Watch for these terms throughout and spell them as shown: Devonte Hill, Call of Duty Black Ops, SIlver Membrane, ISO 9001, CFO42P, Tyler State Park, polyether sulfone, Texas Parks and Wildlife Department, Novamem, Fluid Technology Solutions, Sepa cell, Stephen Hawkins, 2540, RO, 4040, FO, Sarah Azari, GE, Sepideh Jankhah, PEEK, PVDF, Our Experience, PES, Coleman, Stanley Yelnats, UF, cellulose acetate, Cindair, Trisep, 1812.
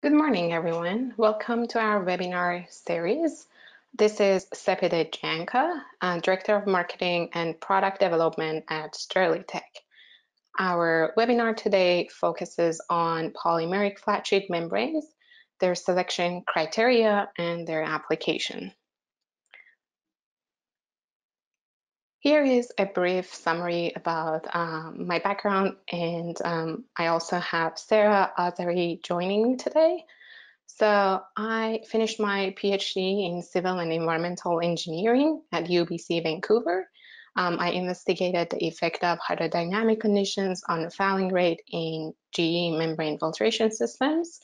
Good morning, everyone. Welcome to our webinar series. This is Sepideh Jankhah, Director of Marketing and Product Development at Sterlitech. Our webinar today focuses on polymeric flat sheet membranes, their selection criteria, and their application. Here is a brief summary about my background, and I also have Sarah Azari joining today. So I finished my PhD in Civil and Environmental Engineering at UBC Vancouver. I investigated the effect of hydrodynamic conditions on the fouling rate in GE membrane filtration systems,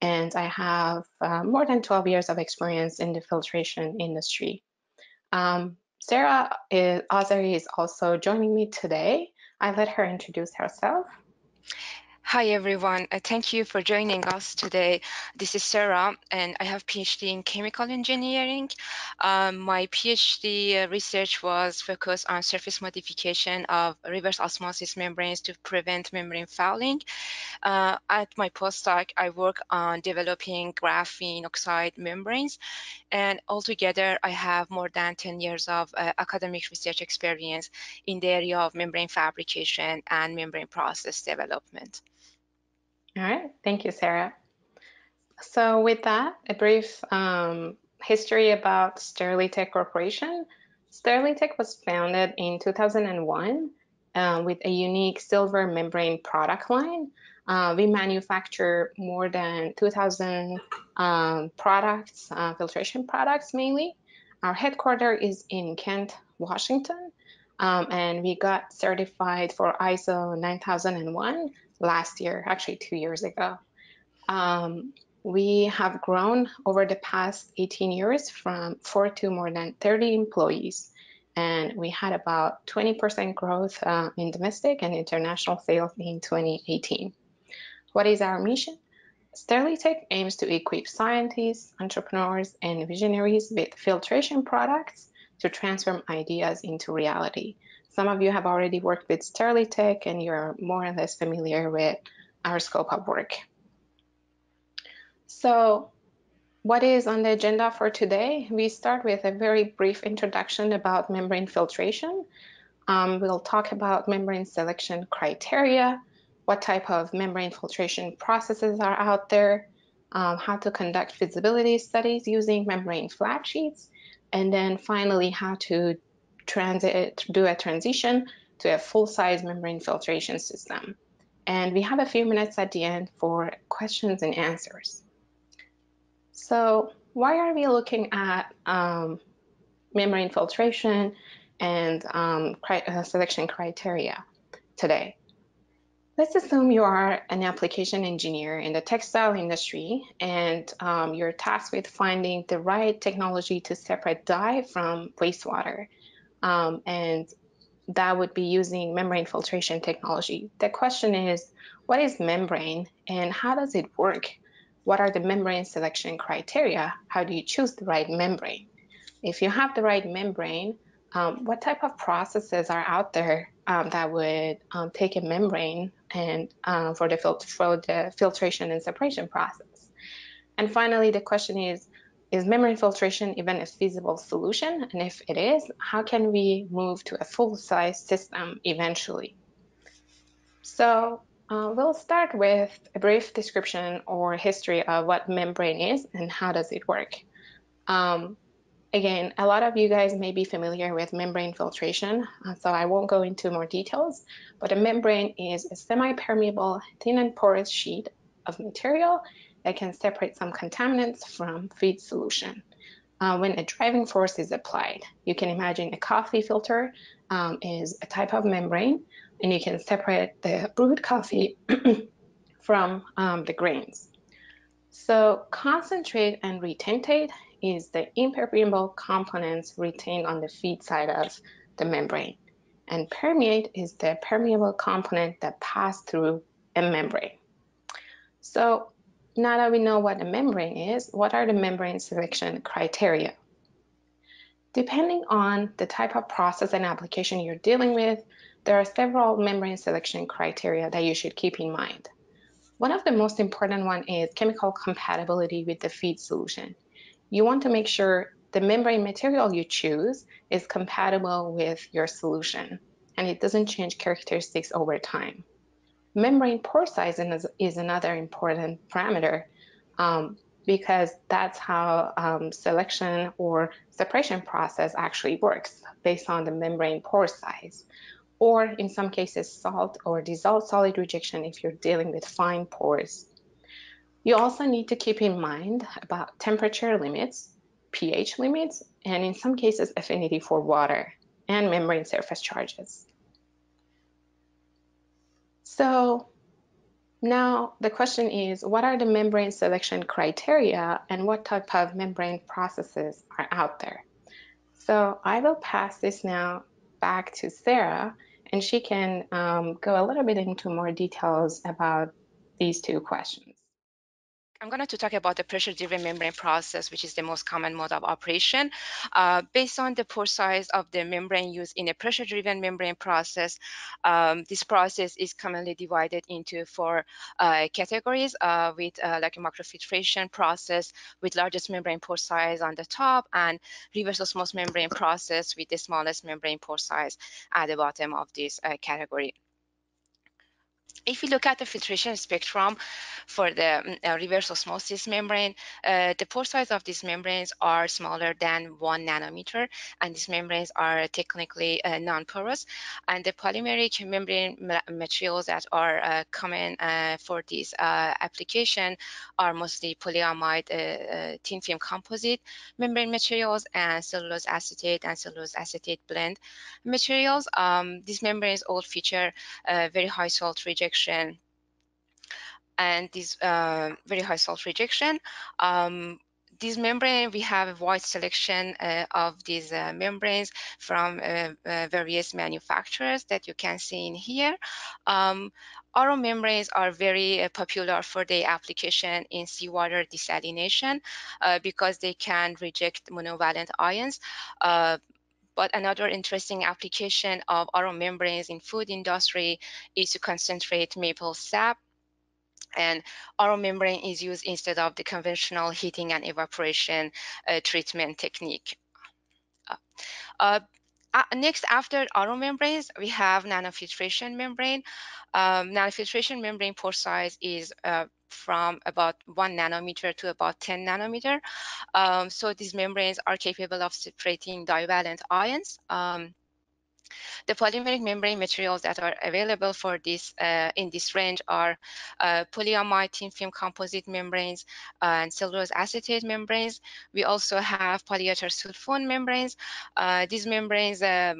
and I have more than 12 years of experience in the filtration industry. Sarah Azari is also joining me today. I let her introduce herself. Hi, everyone. Thank you for joining us today. This is Sarah, and I have a PhD in chemical engineering. My PhD research was focused on surface modification of reverse osmosis membranes to prevent membrane fouling. At my postdoc, I work on developing graphene oxide membranes. And altogether, I have more than 10 years of academic research experience in the area of membrane fabrication and membrane process development. All right, thank you, Sarah. So with that, a brief history about Sterlitech Corporation. Sterlitech was founded in 2001 with a unique silver membrane product line. We manufacture more than 2,000 products, filtration products mainly. Our headquarters is in Kent, Washington, and we got certified for ISO 9001 last year, actually 2 years ago. We have grown over the past 18 years from 4 to more than 30 employees, and we had about 20% growth in domestic and international sales in 2018. What is our mission? Sterlitech aims to equip scientists, entrepreneurs, and visionaries with filtration products to transform ideas into reality. Some of you have already worked with Sterlitech, and you're more or less familiar with our scope of work. So what is on the agenda for today? We start with a very brief introduction about membrane filtration. We'll talk about membrane selection criteria, what type of membrane filtration processes are out there, how to conduct feasibility studies using membrane flat sheets, and then finally how to do a transition to a full-size membrane filtration system. And we have a few minutes at the end for questions and answers. So why are we looking at membrane filtration and selection criteria today? Let's assume you are an application engineer in the textile industry, and you're tasked with finding the right technology to separate dye from wastewater. And that would be using membrane filtration technology. The question is, what is membrane and how does it work? What are the membrane selection criteria? How do you choose the right membrane? If you have the right membrane, what type of processes are out there that would take a membrane and for the filtration and separation process? And finally, the question is membrane filtration even a feasible solution? And if it is, how can we move to a full-size system eventually? So we'll start with a brief description or history of what membrane is and how does it work. Again, a lot of you guys may be familiar with membrane filtration, so I won't go into more details, but a membrane is a semi-permeable, thin and porous sheet of material that can separate some contaminants from feed solution. When a driving force is applied, you can imagine a coffee filter is a type of membrane, and you can separate the brewed coffee from the grains. So concentrate and retentate is the impermeable components retained on the feed side of the membrane. And permeate is the permeable component that passes through a membrane. So now that we know what a membrane is, what are the membrane selection criteria? Depending on the type of process and application you're dealing with, there are several membrane selection criteria that you should keep in mind. One of the most important one is chemical compatibility with the feed solution. You want to make sure the membrane material you choose is compatible with your solution and it doesn't change characteristics over time. Membrane pore size is another important parameter because that's how selection or separation process actually works, based on the membrane pore size, or in some cases salt or dissolved solid rejection if you're dealing with fine pores. You also need to keep in mind about temperature limits, pH limits, and in some cases affinity for water and membrane surface charges. So now the question is, what are the membrane selection criteria and what type of membrane processes are out there? So I will pass this now back to Sarah, and she can go a little bit into more details about these two questions. I'm going to talk about the pressure-driven membrane process, which is the most common mode of operation. Based on the pore size of the membrane used in a pressure-driven membrane process, this process is commonly divided into four categories, with like a microfiltration process with largest membrane pore size on the top, and reverse osmosis membrane process with the smallest membrane pore size at the bottom of this category. If you look at the filtration spectrum for the reverse osmosis membrane, the pore size of these membranes are smaller than 1 nanometer, and these membranes are technically non-porous. And the polymeric membrane materials that are common for this application are mostly polyamide thin film composite membrane materials and cellulose acetate blend materials. These membranes all feature very high salt rejection. This membrane, we have a wide selection of these membranes from various manufacturers that you can see in here. RO membranes are very popular for their application in seawater desalination because they can reject monovalent ions. But another interesting application of RO membranes in food industry is to concentrate maple sap. And RO membrane is used instead of the conventional heating and evaporation treatment technique. Next, after RO membranes, we have nanofiltration membrane. Nanofiltration membrane pore size is from about 1 nanometer to about 10 nanometer. So these membranes are capable of separating divalent ions. The polymeric membrane materials that are available for this in this range are polyamide thin film composite membranes and cellulose acetate membranes. We also have polyethersulfone membranes. These membranes are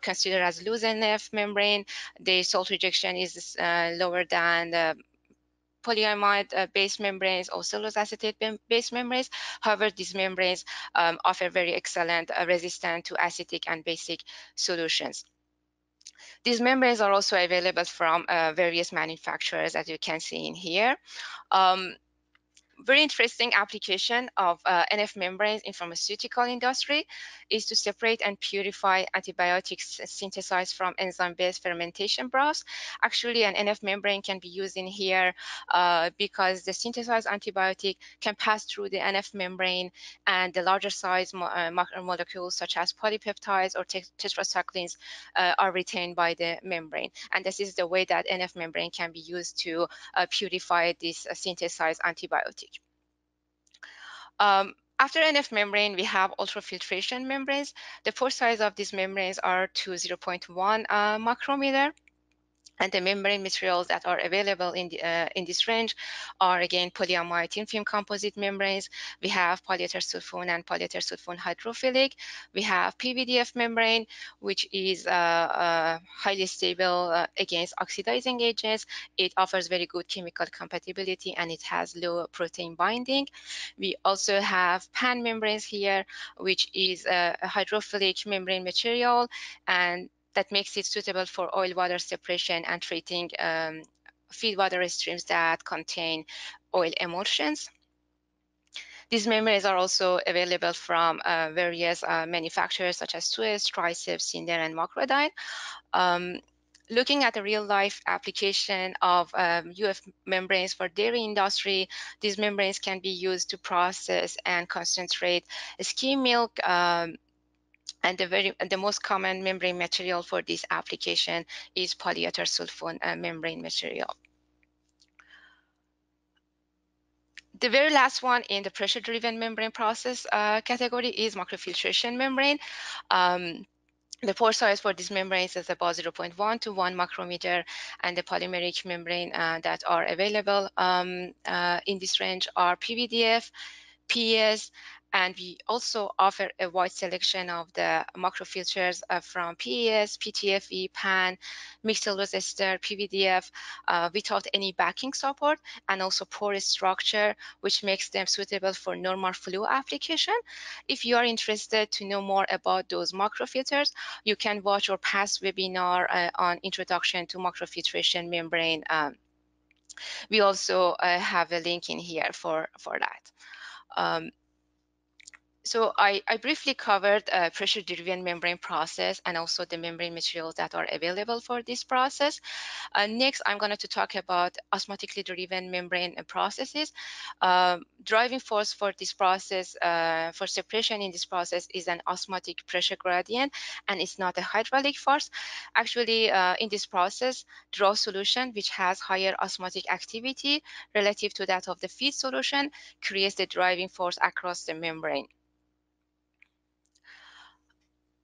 considered as loose NF membrane. The salt rejection is lower than the polyimide based membranes or cellulose acetate based membranes. However, these membranes offer very excellent resistance to acidic and basic solutions. These membranes are also available from various manufacturers, as you can see in here. Very interesting application of NF membranes in pharmaceutical industry is to separate and purify antibiotics synthesized from enzyme-based fermentation broths. Actually, an NF membrane can be used in here because the synthesized antibiotic can pass through the NF membrane, and the larger size macromolecules such as polypeptides or tetracyclines are retained by the membrane. And this is the way that NF membrane can be used to purify these synthesized antibiotics. After NF membrane, we have ultrafiltration membranes. The pore size of these membranes are to 0.1 micrometer, and the membrane materials that are available in this range are again polyamide thin film composite membranes. We have polyethersulfone and polyethersulfone hydrophilic. We have PVDF membrane, which is highly stable against oxidizing agents. It offers very good chemical compatibility, and it has low protein binding. We also have PAN membranes here, which is a hydrophilic membrane material, and that makes it suitable for oil-water separation and treating feed water streams that contain oil emulsions. These membranes are also available from various manufacturers such as Suez, Trisep, Cindair, and Macrodyne. looking at a real life application of UF membranes for dairy industry, these membranes can be used to process and concentrate skim milk, and the most common membrane material for this application is polyether sulfone membrane material. The very last one in the pressure-driven membrane process category is microfiltration membrane. The pore size for these membranes is about 0.1 to 1 micrometer, and the polymeric membrane that are available in this range are PVDF, PES, and we also offer a wide selection of the microfilters from PES, PTFE, PAN, mixed cellulose ester, PVDF without any backing support, and also porous structure, which makes them suitable for normal flow application. If you are interested to know more about those microfilters, you can watch our past webinar on introduction to microfiltration membrane. We also have a link in here for that. So I briefly covered pressure-driven membrane process and also the membrane materials that are available for this process. Next, I'm going to talk about osmotically driven membrane processes. Driving force for this process, for separation in this process, is an osmotic pressure gradient, and it's not a hydraulic force. Actually, in this process, draw solution, which has higher osmotic activity relative to that of the feed solution, creates the driving force across the membrane.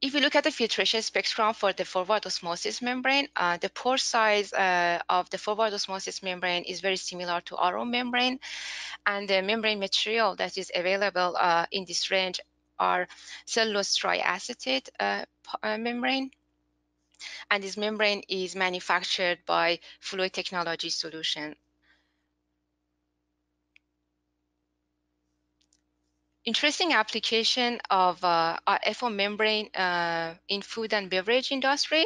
If you look at the filtration spectrum for the forward osmosis membrane, the pore size of the forward osmosis membrane is very similar to RO membrane, and the membrane material that is available in this range are cellulose triacetate membrane, and this membrane is manufactured by Fluid Technology Solutions. Interesting application of FO membrane in food and beverage industry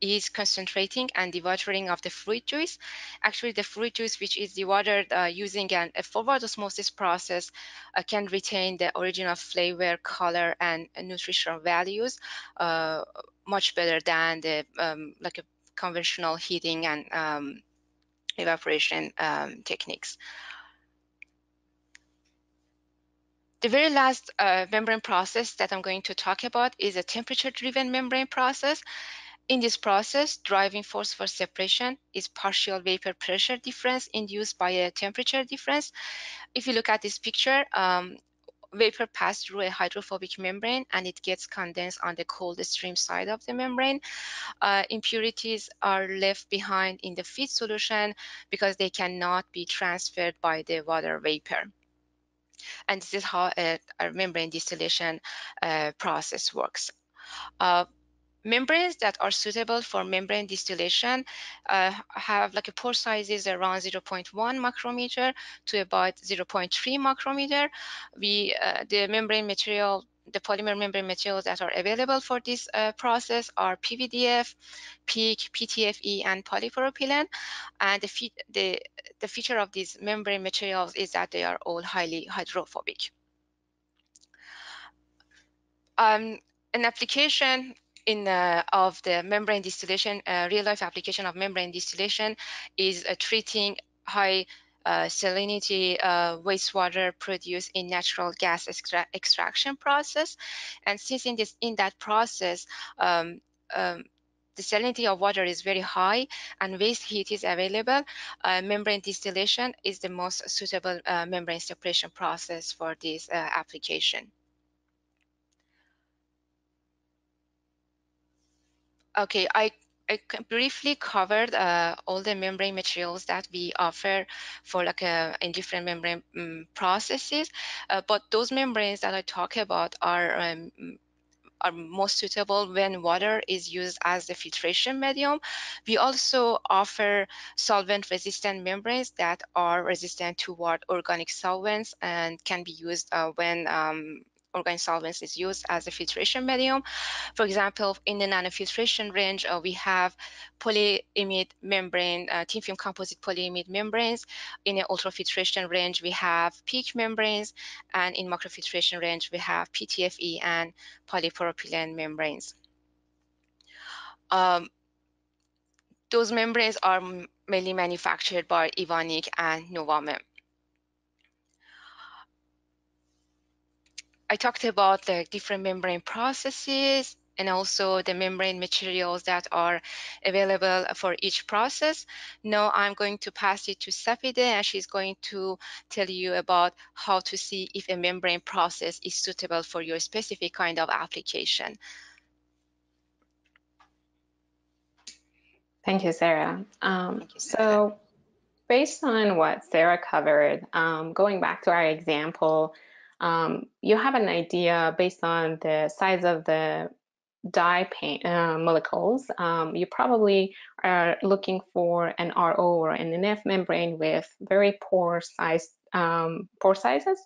is concentrating and dewatering of the fruit juice. Actually, the fruit juice, which is dewatered using a forward osmosis process, can retain the original flavor, color, and nutritional values much better than the like a conventional heating and evaporation techniques. The very last membrane process that I'm going to talk about is a temperature-driven membrane process. In this process, driving force for separation is partial vapor pressure difference induced by a temperature difference. If you look at this picture, vapor passes through a hydrophobic membrane and it gets condensed on the cold stream side of the membrane. Impurities are left behind in the feed solution because they cannot be transferred by the water vapor. And this is how a membrane distillation process works. Membranes that are suitable for membrane distillation have like a pore sizes around 0.1 micrometer to about 0.3 micrometer. The membrane material, the polymer membrane materials that are available for this process are PVDF, PEEK, PTFE, and polypropylene. And the feature of these membrane materials is that they are all highly hydrophobic. An application of the membrane distillation, real-life application of membrane distillation, is treating high salinity wastewater produced in natural gas extraction process. And since in that process the salinity of water is very high and waste heat is available, membrane distillation is the most suitable membrane separation process for this application. Okay, I briefly covered all the membrane materials that we offer for in different membrane processes, but those membranes that I talk about are most suitable when water is used as the filtration medium. We also offer solvent-resistant membranes that are resistant toward organic solvents and can be used when organic solvents is used as a filtration medium. For example, in the nanofiltration range, we have polyimide membrane, thin film composite polyimide membranes. In the ultrafiltration range, we have PEEK membranes, and in microfiltration range, we have PTFE and polypropylene membranes. Those membranes are mainly manufactured by Evonik and Novamem. I talked about the different membrane processes and also the membrane materials that are available for each process. Now I'm going to pass it to Sepideh, and she's going to tell you about how to see if a membrane process is suitable for your specific kind of application. Thank you, Sarah. So based on what Sarah covered, going back to our example, you have an idea based on the size of the dye molecules. You probably are looking for an RO or an NF membrane with very poor size, pore sizes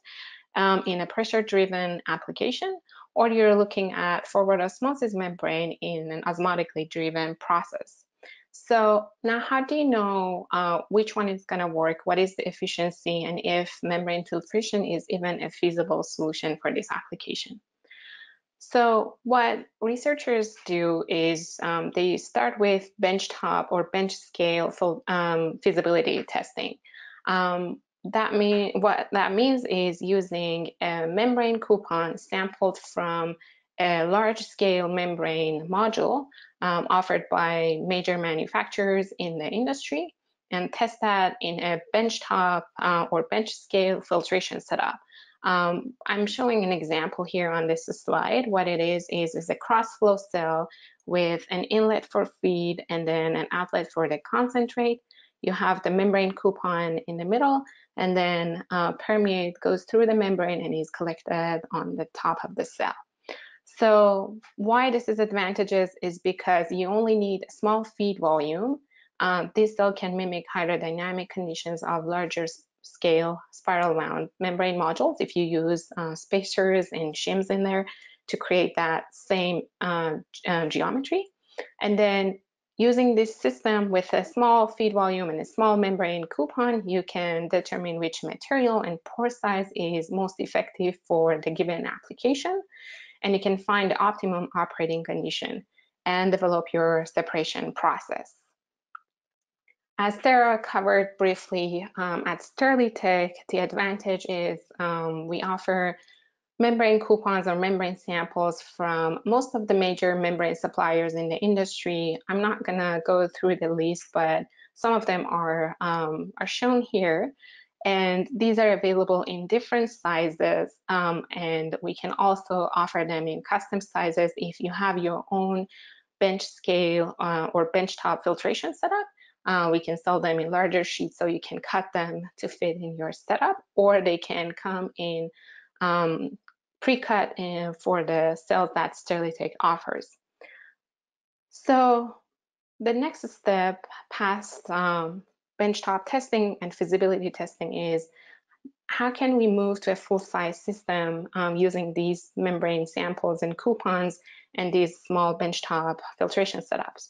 in a pressure-driven application, or you're looking at forward osmosis membrane in an osmotically driven process. So now how do you know which one is going to work? What is the efficiency, and if membrane filtration is even a feasible solution for this application? So what researchers do is they start with benchtop or bench scale feasibility testing. What that means is using a membrane coupon sampled from a large-scale membrane module offered by major manufacturers in the industry, and test that in a benchtop or bench scale filtration setup. I'm showing an example here on this slide. What it is a cross-flow cell with an inlet for feed and then an outlet for the concentrate. You have the membrane coupon in the middle, and then permeate goes through the membrane and is collected on the top of the cell. So why this is advantageous is because you only need a small feed volume. This cell can mimic hydrodynamic conditions of larger scale spiral wound membrane modules if you use spacers and shims in there to create that same geometry. And then using this system with a small feed volume and a small membrane coupon, you can determine which material and pore size is most effective for the given application. And you can find the optimum operating condition and develop your separation process. As Sarah covered briefly, at Sterlitech, the advantage is we offer membrane coupons or membrane samples from most of the major membrane suppliers in the industry. I'm not gonna go through the list, but some of them are shown here. And these are available in different sizes, and we can also offer them in custom sizes if you have your own bench scale or benchtop filtration setup. We can sell them in larger sheets so you can cut them to fit in your setup, or they can come in pre-cut for the cells that Sterlitech offers. So the next step past benchtop testing and feasibility testing is how can we move to a full-size system using these membrane samples and coupons and these small benchtop filtration setups.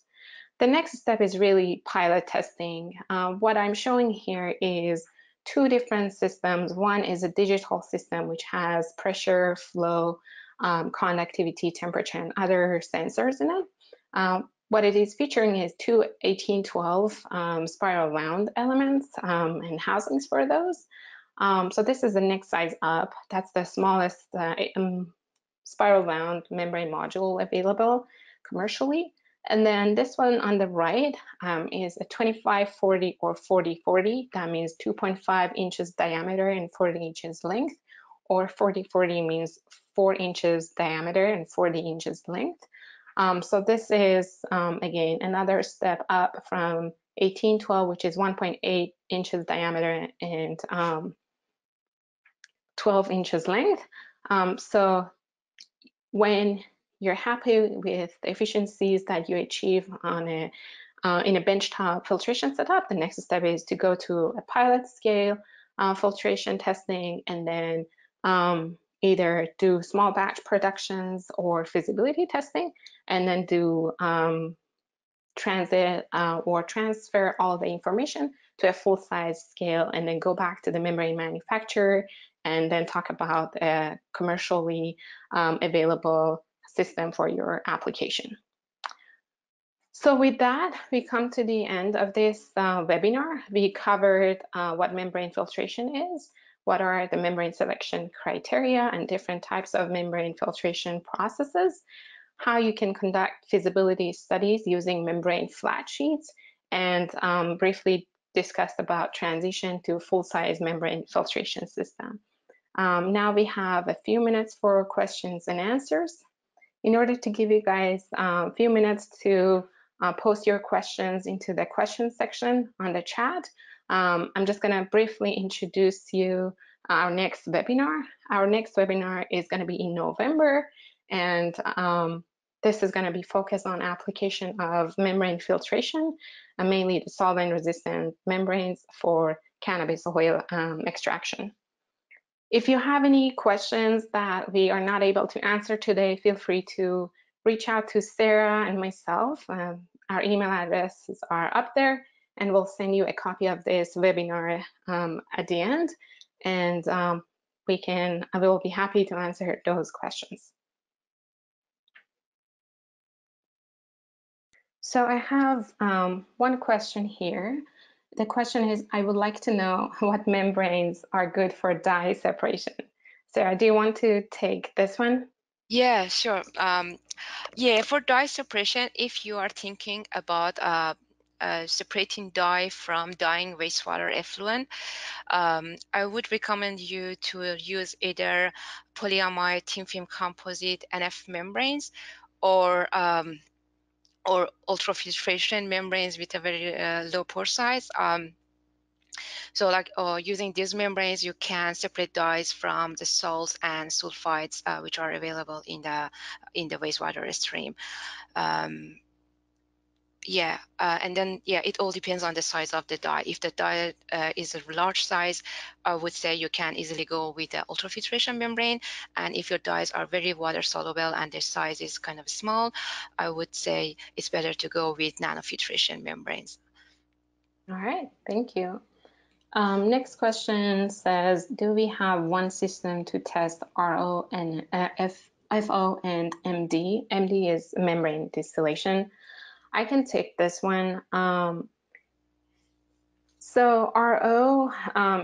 The next step is really pilot testing. What I'm showing here is two different systems. One is a digital system which has pressure, flow, conductivity, temperature, and other sensors in it. What it is featuring is two 1812 spiral wound elements and housings for those. So this is the next size up. That's the smallest spiral wound membrane module available commercially. And then this one on the right is a 2540 or 4040. That means 2.5 inches diameter and 40 inches length, or 4040 means 4 inches diameter and 40 inches length. So this is, again, another step up from 1812, which is 1.8 inches diameter and 12 inches length. So when you're happy with the efficiencies that you achieve on a, in a benchtop filtration setup, the next step is to go to a pilot scale filtration testing, and then either do small batch productions or feasibility testing, and then do transit or transfer all the information to a full-size scale, and then go back to the membrane manufacturer and then talk about a commercially available system for your application. So with that, we come to the end of this webinar. We covered what membrane filtration is, what are the membrane selection criteria and different types of membrane filtration processes, how you can conduct feasibility studies using membrane flat sheets, and briefly discussed about transition to full-size membrane filtration system. Now we have a few minutes for questions and answers. In order to give you guys a few minutes to post your questions into the question section on the chat, I'm just going to briefly introduce you our next webinar. Our next webinar is going to be in November, and this is going to be focused on application of membrane filtration, mainly the solvent-resistant membranes for cannabis oil extraction. If you have any questions that we are not able to answer today, feel free to reach out to Sarah and myself. Our email addresses are up there, and we'll send you a copy of this webinar at the end, and I will be happy to answer those questions. So I have one question here. The question is, I would like to know what membranes are good for dye separation. Sarah, do you want to take this one? Yeah, sure. Yeah, for dye separation, if you are thinking about separating dye from dyeing wastewater effluent, I would recommend you to use either polyamide thin film composite NF membranes or ultrafiltration membranes with a very low pore size. So like using these membranes, you can separate dyes from the salts and sulfides which are available in the wastewater stream. It all depends on the size of the dye. If the dye is a large size, I would say you can easily go with the ultrafiltration membrane. And if your dyes are very water soluble and their size is kind of small, I would say it's better to go with nanofiltration membranes. All right, thank you. Next question says, do we have one system to test RO and FO and MD? MD is membrane distillation. I can take this one. So RO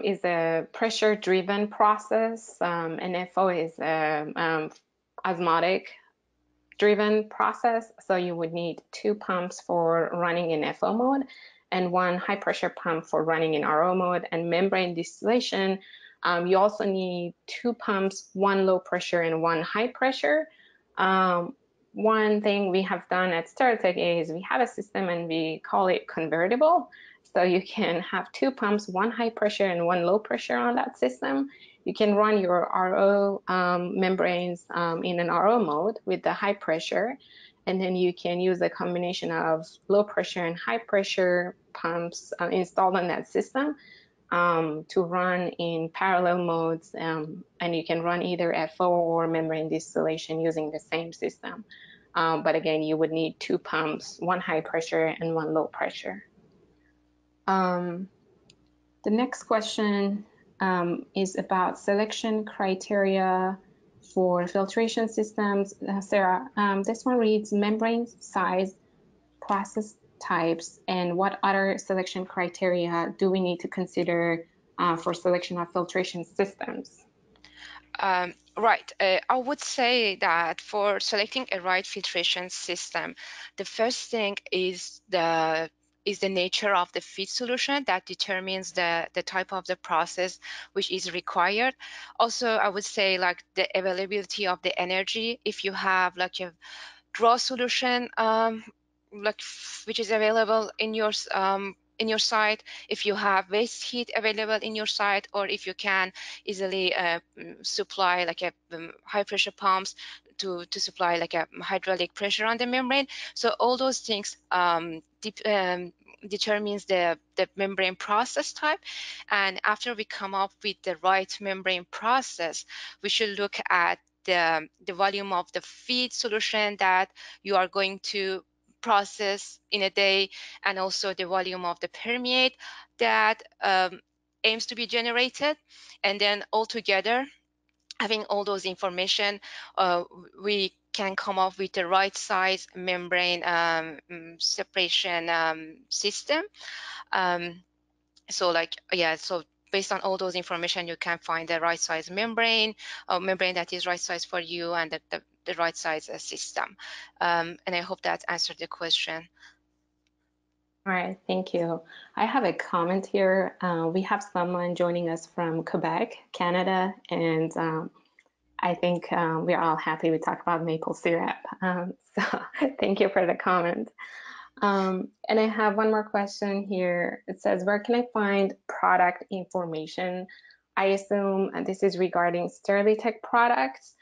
is a pressure-driven process, and FO is a osmotic-driven process. So you would need two pumps for running in FO mode and one high-pressure pump for running in RO mode. And membrane distillation, you also need two pumps, one low-pressure and one high-pressure. One thing we have done at Sterlitech is we have a system and we call it convertible. So you can have two pumps, one high pressure and one low pressure on that system. You can run your RO membranes in an RO mode with the high pressure, and then you can use a combination of low pressure and high pressure pumps installed on that system to run in parallel modes, and you can run either FO or membrane distillation using the same system. But again, you would need two pumps, one high pressure and one low pressure. The next question is about selection criteria for filtration systems. Sarah, this one reads membrane size, process types, and what other selection criteria do we need to consider for selection of filtration systems? Right. I would say that for selecting a right filtration system, the first thing is the nature of the feed solution that determines the type of the process which is required. Also, I would say like the availability of the energy. If you have like a raw solution which is available in your site, if you have waste heat available in your site, or if you can easily supply like a high pressure pumps to supply like a hydraulic pressure on the membrane. So all those things determines the membrane process type. And after we come up with the right membrane process, we should look at the volume of the feed solution that you are going to process in a day, and also the volume of the permeate that aims to be generated. And then altogether, having all those information, we can come up with the right size membrane separation system. So based on all those information, you can find the right size membrane, or membrane that is right size for you, and the right size system. And I hope that answered the question. All right, thank you. I have a comment here. We have someone joining us from Quebec, Canada, and I think we're all happy we talk about maple syrup. So thank you for the comment. And I have one more question here. It says, where can I find product information? I assume this is regarding Sterlitech products.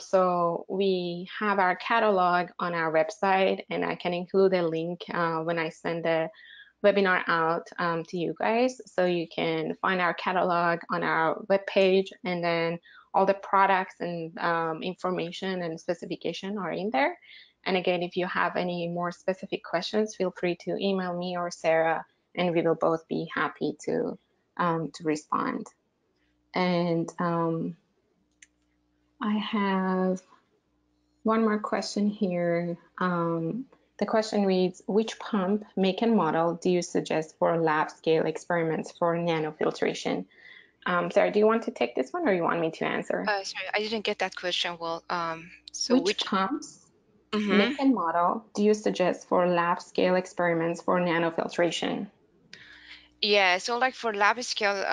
So we have our catalog on our website, and I can include a link when I send the webinar out to you guys. So you can find our catalog on our webpage, and then all the products and information and specification are in there. And again, if you have any more specific questions, feel free to email me or Sarah, and we will both be happy to respond. And I have one more question here. The question reads, which pump, make and model do you suggest for lab scale experiments for nanofiltration? Sarah, do you want to take this one, or you want me to answer? Sorry, I didn't get that question well. So which pumps, make and model do you suggest for lab scale experiments for nanofiltration? Yeah, so like for lab scale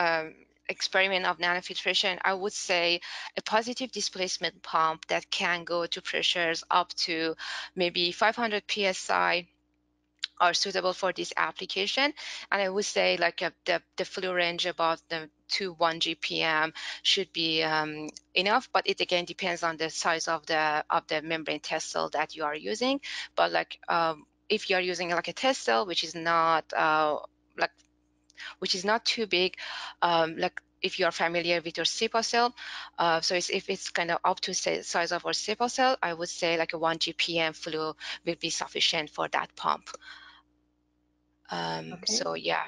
experiment of nanofiltration, I would say a positive displacement pump that can go to pressures up to maybe 500 psi are suitable for this application. And I would say like the flow range above the 2-1 GPM should be enough, but it again depends on the size of the membrane test cell that you are using. But like if you are using like a test cell which is not too big, like if you are familiar with your Sepa cell, so if it's kind of up to say, size of our Sepa cell, I would say like a 1 GPM flow will be sufficient for that pump. Okay. So yeah.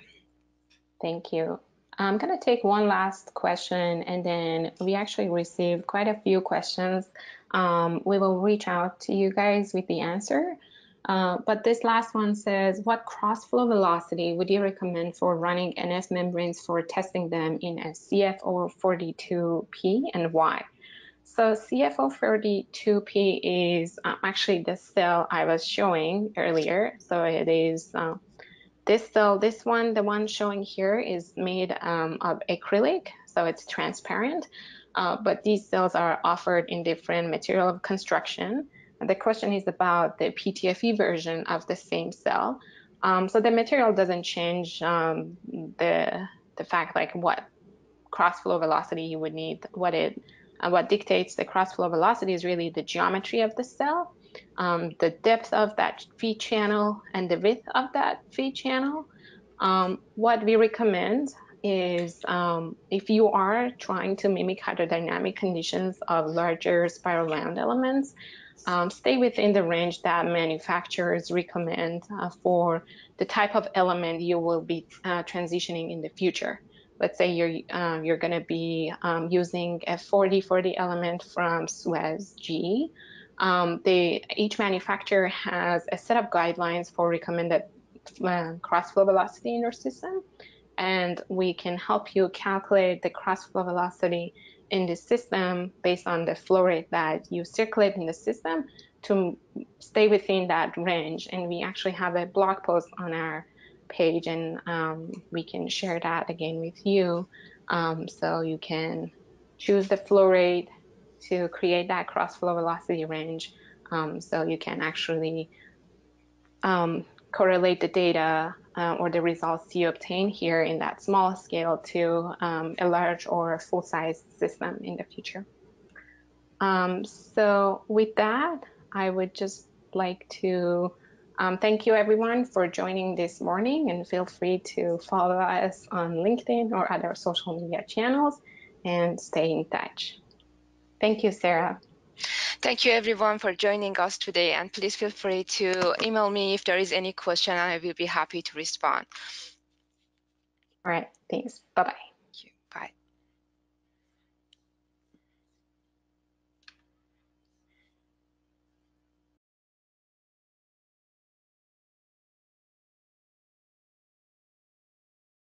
Thank you. I'm going to take one last question, and then we actually received quite a few questions. We will reach out to you guys with the answer. But this last one says, what cross flow velocity would you recommend for running NF membranes for testing them in a CFO42P, and why? So CFO42P is actually the cell I was showing earlier. So it is this cell, this one, the one showing here is made of acrylic, so it's transparent, but these cells are offered in different material of construction. The question is about the PTFE version of the same cell. So the material doesn't change the fact like what cross flow velocity you would need. What dictates the cross flow velocity is really the geometry of the cell, the depth of that feed channel, and the width of that feed channel. What we recommend is if you are trying to mimic hydrodynamic conditions of larger spiral wound elements, stay within the range that manufacturers recommend for the type of element you will be transitioning in the future. Let's say you're going to be using a 4040 element from Suez, GE. Each manufacturer has a set of guidelines for recommended cross flow velocity in your system, and we can help you calculate the cross flow velocity in the system based on the flow rate that you circulate in the system to stay within that range. And we actually have a blog post on our page, and we can share that again with you. So you can choose the flow rate to create that cross flow velocity range. So you can actually correlate the data or the results you obtain here in that small scale to a large or full-size system in the future. So with that, I would just like to thank you everyone for joining this morning, and feel free to follow us on LinkedIn or other social media channels and stay in touch. Thank you, Sarah. Thank you everyone for joining us today, and please feel free to email me if there is any question, and I will be happy to respond. All right, thanks. Bye-bye.